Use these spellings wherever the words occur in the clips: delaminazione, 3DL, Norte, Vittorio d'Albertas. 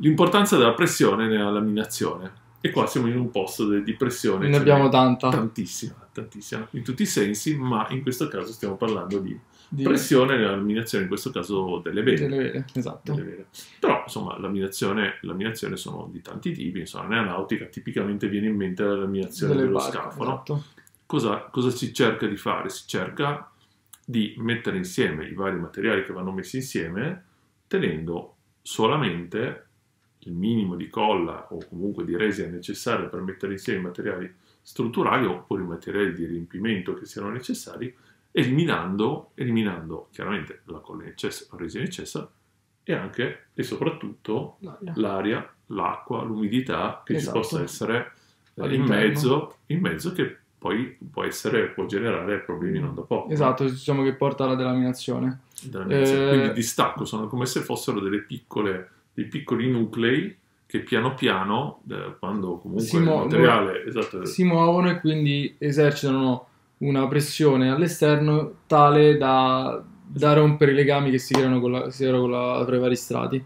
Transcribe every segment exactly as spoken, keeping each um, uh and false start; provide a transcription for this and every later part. l'importanza della pressione nella laminazione. E qua siamo in un posto di pressione. Ne abbiamo tanta. Tantissima, tantissima, in tutti i sensi, ma in questo caso stiamo parlando di, di... pressione nella laminazione, in questo caso delle vele. Delle vele, esatto. Delle vele. Però, insomma, laminazione, laminazione sono di tanti tipi, insomma, nella nautica tipicamente viene in mente la laminazione delle dello barche, scafo, esatto. No? Cosa, cosa si cerca di fare? Si cerca di mettere insieme i vari materiali che vanno messi insieme tenendo solamente il minimo di colla o comunque di resina necessaria per mettere insieme i materiali strutturali oppure i materiali di riempimento che siano necessari, eliminando, eliminando chiaramente la colla in eccesso, la resina in eccesso e anche e soprattutto l'aria, l'acqua, l'umidità che esatto. ci possa essere in mezzo, in mezzo che poi può, essere, può generare problemi non da poco. Esatto, diciamo che porta alla delaminazione. delaminazione. Eh... Quindi il distacco, sono come se fossero delle piccole... dei piccoli nuclei che piano piano, eh, quando comunque si il materiale esatto, si muovono e quindi esercitano una pressione all'esterno tale da, da rompere i legami che si creano con la, si creano con la, tra i vari strati.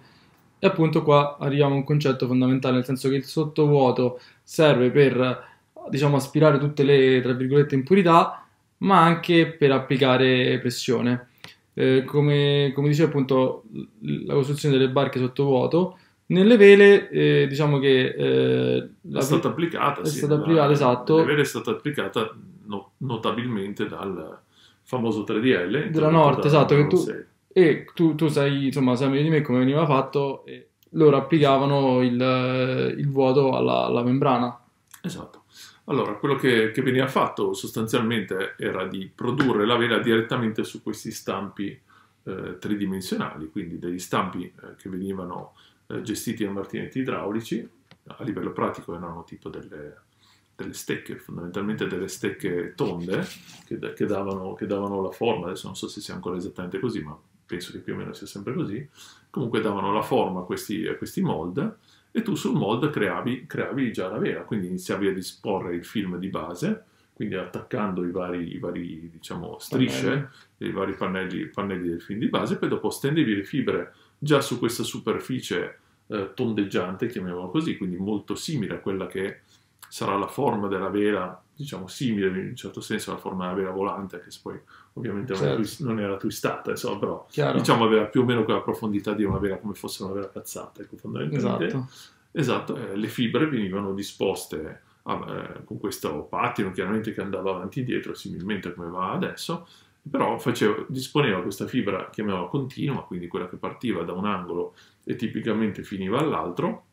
E appunto qua arriviamo a un concetto fondamentale, nel senso che il sottovuoto serve per, diciamo, aspirare tutte le, tra virgolette, impurità, ma anche per applicare pressione. Eh, come, come dice appunto la costruzione delle barche sottovuoto nelle vele, eh, diciamo che eh, è stata applicata, è sì, stata applicata la, esatto. Le vele è stata applicata no, notabilmente dal famoso tre D L della Norte, esatto, che tu, e tu, tu sai, insomma, sai meglio di me come veniva fatto, e loro applicavano il, il vuoto alla, alla membrana, esatto. Allora, quello che, che veniva fatto sostanzialmente era di produrre la vela direttamente su questi stampi eh, tridimensionali, quindi degli stampi eh, che venivano eh, gestiti da martinetti idraulici. A livello pratico erano tipo delle, delle stecche, fondamentalmente delle stecche tonde che, che, davano, che davano la forma, adesso non so se sia ancora esattamente così, ma penso che più o meno sia sempre così, comunque davano la forma a questi, a questi mold. E tu sul mold creavi, creavi già la vela, quindi iniziavi a disporre il film di base, quindi attaccando i vari, i vari diciamo, strisce, i vari pannelli, pannelli del film di base, poi dopo stendevi le fibre già su questa superficie eh, tondeggiante, chiamiamola così, quindi molto simile a quella che sarà la forma della vela, diciamo simile in un certo senso alla forma della vela volante, che poi ovviamente certo. non, era non era twistata, insomma, però Chiaro. diciamo aveva più o meno quella profondità di una vela, come fosse una vela cazzata, ecco, fondamentalmente. Esatto, esatto eh, le fibre venivano disposte a, eh, con questo pattino chiaramente che andava avanti e dietro, similmente come va adesso, però faceva, disponeva questa fibra, chiamiamola continua, quindi quella che partiva da un angolo e tipicamente finiva all'altro,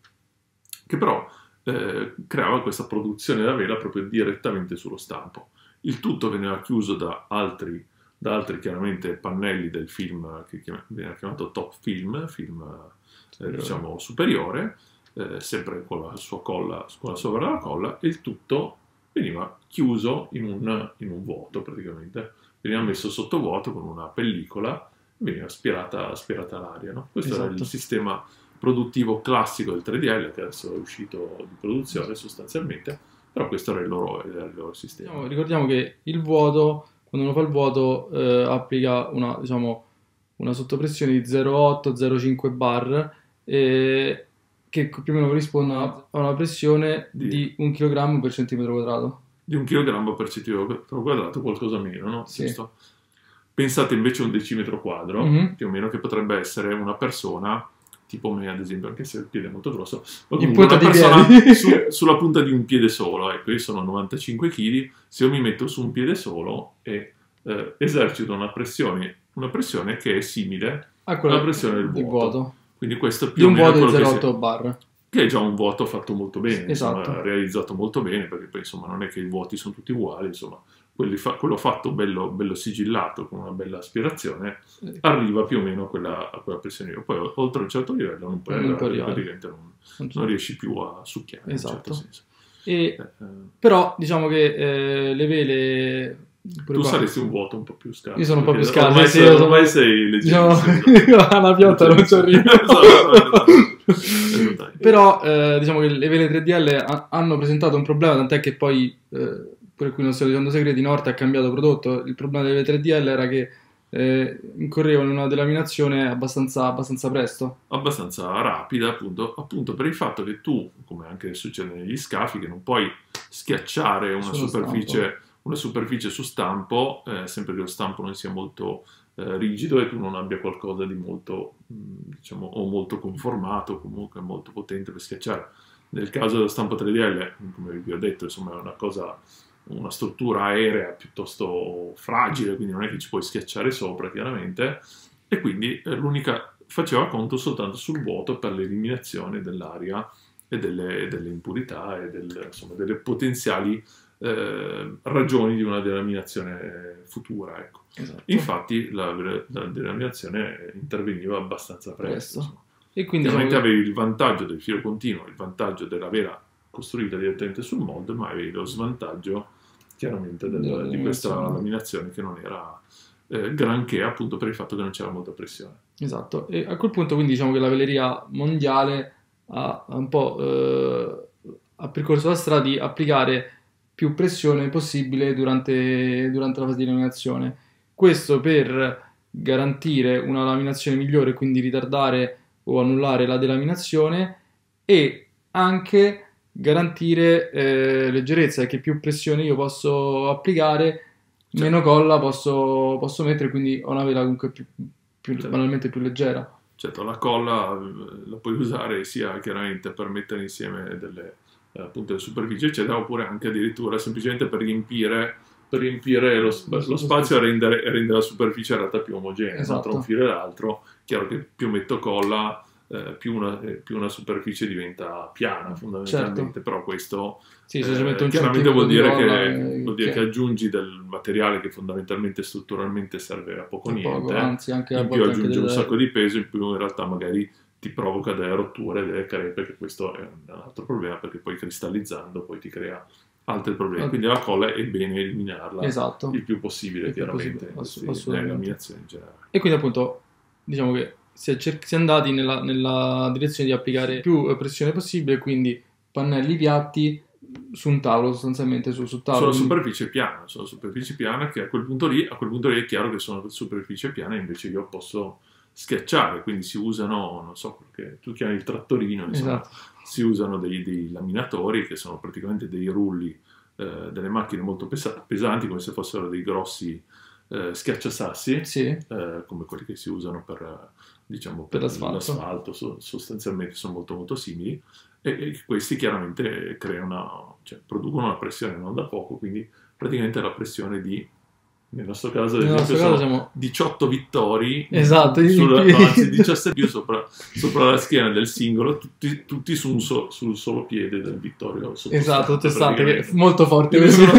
che però Eh, creava questa produzione della vela proprio direttamente sullo stampo. Il tutto veniva chiuso da altri, da altri chiaramente pannelli del film che chiama, veniva chiamato top film, film eh, diciamo superiore, eh, sempre con la sua colla, con la sopra la colla, e il tutto veniva chiuso in un, in un vuoto praticamente, veniva messo sotto vuoto con una pellicola e veniva aspirata, aspirata l'aria, no? Questo esatto. era il sistema produttivo classico del tre D L, che adesso è uscito di produzione sostanzialmente, però questo era il loro, era il loro sistema. Ricordiamo che il vuoto, quando uno fa il vuoto, eh, applica una, diciamo, una sottopressione di zero virgola otto zero virgola cinque bar, eh, che più o meno corrisponde a una pressione di un chilogrammo per centimetro quadrato. Di un chilogrammo per centimetro quadrato, qualcosa meno, no? Sì. Giusto? Pensate invece a un decimetro quadro, mm-hmm. più o meno, che potrebbe essere una persona tipo me ad esempio, anche se il piede è molto grosso, una persona su, sulla punta di un piede solo, ecco, io sono novantacinque chili, se io mi metto su un piede solo e eh, esercito una pressione, una pressione che è simile a quella alla pressione del vuoto. vuoto, quindi questo più di o meno quello che si... bar. Che è già un vuoto fatto molto bene, esatto. insomma, realizzato molto bene, perché poi insomma non è che i vuoti sono tutti uguali, insomma, fa quello fatto bello, bello sigillato con una bella aspirazione arriva più o meno a quella, a quella pressione. Poi oltre un certo livello non puoi non arrivare, non, non riesci più a succhiare, esatto. in un certo senso. E, eh, però diciamo che eh, le vele... Tu qua. saresti un vuoto un po' più scarso. Io sono un po' più scarso. Ormai, sì, sei, sono... ormai sei leggero. No, alla pianta non ci arrivo. Però eh, diciamo che le vele tre D L hanno presentato un problema, tant'è che poi, eh, per cui non sto dicendo segreti, Norte ha cambiato prodotto. Il problema delle vele tre D L era che eh, incorrevano in una delaminazione abbastanza, abbastanza presto. Abbastanza rapida, appunto, appunto per il fatto che tu, come anche succede negli scafi, che non puoi schiacciare una superficie, una superficie su stampo, eh, sempre che lo stampo non sia molto eh, rigido e tu non abbia qualcosa di molto, diciamo, o molto conformato, comunque molto potente per schiacciare. Nel caso dello stampo tre D L, come vi ho detto, insomma, è una cosa, una struttura aerea piuttosto fragile, quindi non è che ci puoi schiacciare sopra, chiaramente, e quindi l'unica faceva conto soltanto sul vuoto per l'eliminazione dell'aria e delle, delle impurità e del, insomma, delle potenziali eh, ragioni di una delaminazione futura. Ecco. Esatto. Infatti la, la delaminazione interveniva abbastanza presto. presto. E quindi chiaramente avevi il vantaggio del filo continuo, il vantaggio della vela costruita direttamente sul mold, ma avevi lo svantaggio chiaramente del, di questa laminazione che non era eh, granché, appunto per il fatto che non c'era molta pressione. Esatto, e a quel punto quindi diciamo che la veleria mondiale ha un po' eh, ha percorso la strada di applicare più pressione possibile durante, durante la fase di laminazione. Questo per garantire una laminazione migliore, quindi ritardare o annullare la delaminazione, e anche garantire eh, leggerezza, che più pressione io posso applicare, cioè, meno colla posso, posso mettere, quindi ho una vela comunque più, più, certo. banalmente più leggera. Certo, la colla la puoi usare sia chiaramente per mettere insieme delle, appunto, delle superfici eccetera, oppure anche addirittura semplicemente per riempire, per riempire lo, sp lo spazio e rendere, rendere la superficie in realtà più omogenea, esatto, tra un filo e l'altro. Chiaro che più metto colla, eh, più, una, eh, più una superficie diventa piana fondamentalmente, certo. Però questo sì, eh, un chiaramente vuol dire, che, eh, vuol dire che aggiungi del materiale che fondamentalmente strutturalmente serve a poco niente, poco, anzi, anche in più aggiungi un delle... sacco di peso, in più in realtà magari ti provoca delle rotture, delle crepe, che questo è un altro problema, perché poi cristallizzando poi ti crea altri problemi, quindi la colla è bene eliminarla, esatto, il più possibile, il più chiaramente possibile, sì, nella laminazione in generale. E quindi appunto diciamo che si è, si è andati nella, nella direzione di applicare più pressione possibile, quindi pannelli piatti su un tavolo, sostanzialmente su, su tavolo. Sulla superficie piana, sulla superficie piana, che a quel punto lì, a quel punto lì è chiaro che sono superficie piana, invece io posso schiacciare, quindi si usano, non so, perché tu chiami il trattorino, insomma, esatto, si usano dei, dei laminatori che sono praticamente dei rulli, eh, delle macchine molto pesa pesanti, come se fossero dei grossi eh, schiacciasassi, sì, eh, come quelli che si usano per, diciamo, per, per l'asfalto, so sostanzialmente sono molto molto simili, e, e questi chiaramente creano una, cioè, producono una pressione non da poco, quindi praticamente la pressione di, nel nostro caso, nel nostro caso siamo... diciotto vittori, esatto, sulla, no, anzi diciassette più sopra, sopra la schiena del singolo, tutti, tutti su un so, sul solo piede del vittorio. Esatto, che è molto forte. Sono,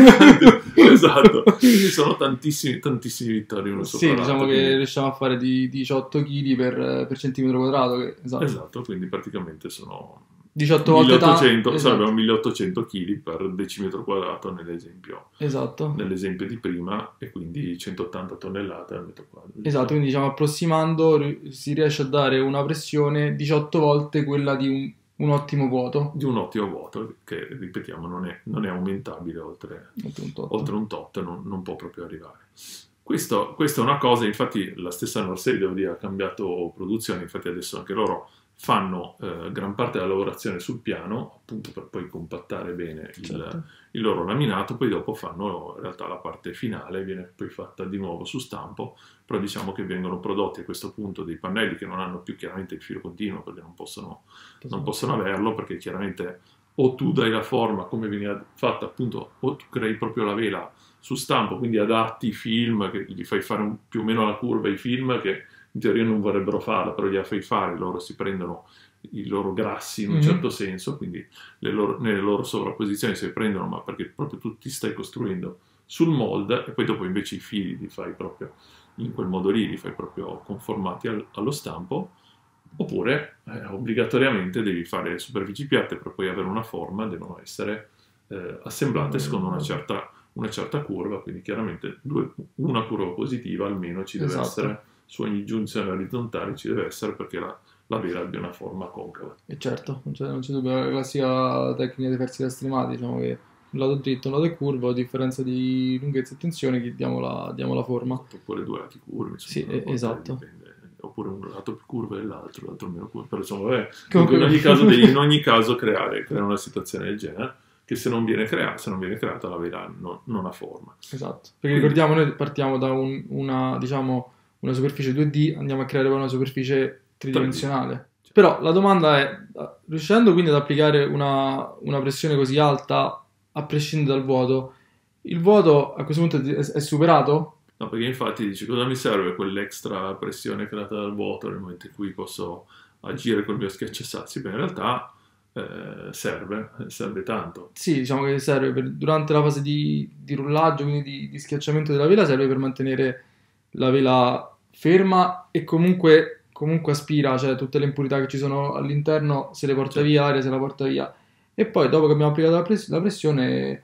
esatto, quindi sono tantissimi, tantissimi vittori uno sopra l'altro. Sì, diciamo che quindi riusciamo a fare di diciotto chili per, per centimetro quadrato. Che, esatto. esatto, quindi praticamente sono... diciotto volte milleottocento, sarebbero milleottocento chili per decimetro quadrato nell'esempio, esatto, nell'esempio di prima, e quindi centottanta tonnellate al metro quadro. Esatto, quindi diciamo approssimando si riesce a dare una pressione diciotto volte quella di un, un ottimo vuoto. Di un ottimo vuoto che, ripetiamo, non è, non è aumentabile oltre, oltre un tot, oltre un tot non, non può proprio arrivare. Questo, questa è una cosa, infatti la stessa Norte, devo dire, ha cambiato produzione, infatti adesso anche loro fanno eh, gran parte della lavorazione sul piano, appunto per poi compattare bene il, certo, il loro laminato, poi dopo fanno in realtà la parte finale, viene poi fatta di nuovo su stampo, però diciamo che vengono prodotti a questo punto dei pannelli che non hanno più chiaramente il filo continuo, perché non possono, non possono averlo, perché chiaramente o tu dai la forma come veniva fatta appunto, o tu crei proprio la vela su stampo, quindi adatti i film, che gli fai fare un, più o meno alla curva i film che in teoria non vorrebbero farla, però gliela fai fare, loro si prendono i loro grassi in un mm-hmm. certo senso, quindi le loro, nelle loro sovrapposizioni se le prendono, ma perché proprio tu ti stai costruendo sul mold, e poi dopo invece i fili li fai proprio in quel modo lì, li fai proprio conformati al, allo stampo, oppure eh, obbligatoriamente devi fare superfici piatte per poi avere una forma, devono essere eh, assemblate mm-hmm. secondo una certa, una certa curva, quindi chiaramente due, una curva positiva almeno ci deve esatto. essere, su ogni giunzione orizzontale ci deve essere, perché la, la vela abbia una forma concava. E certo, non c'è dubbio, la classica tecnica dei fersi lastrimati, diciamo che un lato dritto, un lato curvo, a differenza di lunghezza e tensione che diamo la, diamo la forma. Oppure due lati curvi, sì, esatto. Oppure un lato più curvo e l'altro, l'altro meno curvo. Però insomma, vabbè, comunque in ogni caso devi in ogni caso creare, creare una situazione del genere, che se non viene creata, se non viene creata la verità non, non ha forma. Esatto, perché ricordiamo, noi partiamo da un, una, diciamo, una superficie due D, andiamo a creare una superficie tridimensionale. Cioè. Però la domanda è, riuscendo quindi ad applicare una, una pressione così alta, a prescindere dal vuoto, il vuoto a questo punto è, è superato? No, perché infatti dici, cosa mi serve quell'extra pressione creata dal vuoto nel momento in cui posso agire col mio schiacciasassi? Beh, in realtà eh, serve, serve tanto. Sì, diciamo che serve per, durante la fase di, di rullaggio, quindi di, di schiacciamento della vela, serve per mantenere la vela ferma e comunque, comunque aspira, cioè tutte le impurità che ci sono all'interno se le porta via, aria se la porta via. E poi dopo che abbiamo applicato la, press- la pressione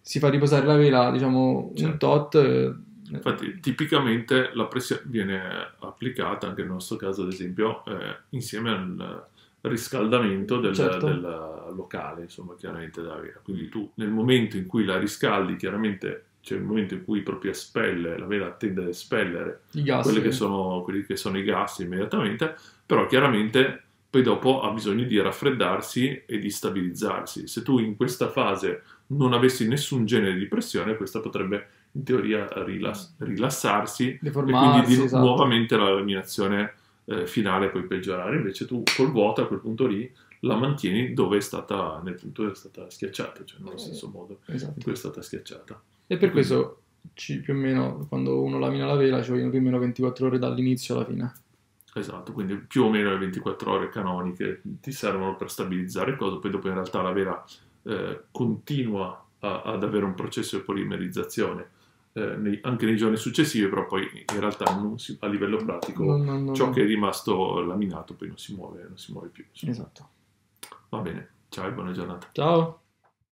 si fa riposare la vela, diciamo, certo, un tot... Eh, Infatti tipicamente la pressione viene applicata, anche nel nostro caso ad esempio, eh, insieme al riscaldamento del, certo, del locale, insomma, chiaramente della vela. Quindi tu nel momento in cui la riscaldi, chiaramente c'è, cioè il momento in cui proprio espelle, la vela tende ad espellere i gas, quelli, che sono, quelli che sono i gas immediatamente, però chiaramente poi dopo ha bisogno di raffreddarsi e di stabilizzarsi. Se tu in questa fase non avessi nessun genere di pressione, questa potrebbe in teoria rilass- rilassarsi e quindi di, esatto, nuovamente la laminazione eh, finale puoi peggiorare. Invece tu col vuoto a quel punto lì la mantieni dove è stata, nel punto dove è stata schiacciata, cioè nello eh, stesso modo, esatto, in cui è stata schiacciata. E per quindi, questo ci, più o meno quando uno lamina la vela ci vogliono più o meno ventiquattro ore dall'inizio alla fine. Esatto, quindi più o meno le ventiquattro ore canoniche ti servono per stabilizzare cosa, poi dopo in realtà la vela eh, continua a, ad avere un processo di polimerizzazione Eh, nei, anche nei giorni successivi, però poi in realtà non si, a livello pratico no, no, no, ciò no. che è rimasto laminato poi non si muove, non si muove più. Insomma. Esatto. Va bene, ciao e buona giornata. Ciao.